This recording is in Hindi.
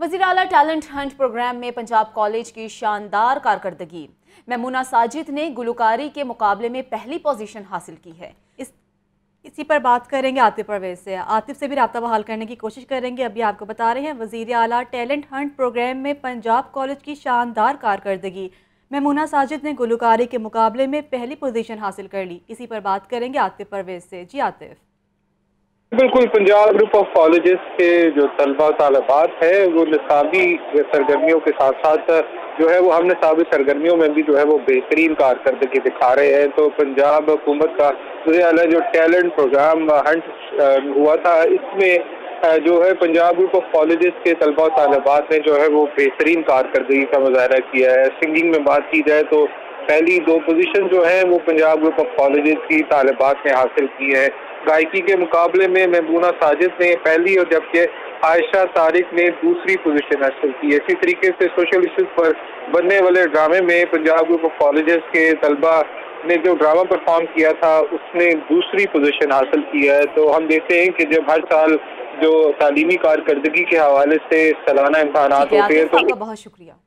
वजीर-आला टेलेंट हंट प्रोग्राम में पंजाब कॉलेज की शानदार कारकर्दगी। मैमूना साजिद ने गुलकारी के मुकाबले में पहली पोजीशन हासिल की है। इसी पर बात करेंगे आतिफ परवेज़ से। आतिफ से भी रब्ता बहाल करने की कोशिश करेंगे। अभी आपको बता रहे हैं वजीर-आला टेलेंट हंट प्रोग्राम में पंजाब कॉलेज की शानदार कारकर्दगी। मैमूना साजिद ने गुलकारी के मुकाबले में पहली पोजीशन हासिल कर ली। इसी पर बात करेंगे आतिफ परवेज़ से। जी आतिफ, बिल्कुल पंजाब ग्रुप ऑफ कॉलेजेस के जो तलबा तालबात है वो निसाबी सरगर्मियों के साथ साथ जो है वो हम निसाबी सरगर्मियों में भी जो है वो बेहतरीन कारकर्दगी दिखा रहे हैं। तो पंजाब हुकूमत का जो टैलेंट प्रोग्राम हंट हुआ था, इसमें जो है पंजाब ग्रुप ऑफ कॉलेजेस के तलबा तालबात ने जो है वो बेहतरीन कारकर्दगी का मुजाहरा किया है। सिंगिंग में बात की जाए तो पहली दो पोजीशन जो है वो पंजाब ग्रुप ऑफ कॉलेजेस की तालबात ने हासिल की है। गायकी के मुकाबले में मैमूना साजिद ने पहली और जबकि आयशा तारिक ने दूसरी पोजीशन हासिल की है। इसी तरीके से सोशल इशूज पर बनने वाले ड्रामे में पंजाब ग्रुप ऑफ कॉलेजेस के तलबा ने जो ड्रामा परफॉर्म किया था उसने दूसरी पोजीशन हासिल की है। तो हम देखते हैं कि जब हर साल जो तालीमी कारकर्दगी के हवाले से सालाना इम्तहानात होते हैं तो बहुत शुक्रिया।